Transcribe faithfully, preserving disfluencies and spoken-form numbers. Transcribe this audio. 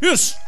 Yes.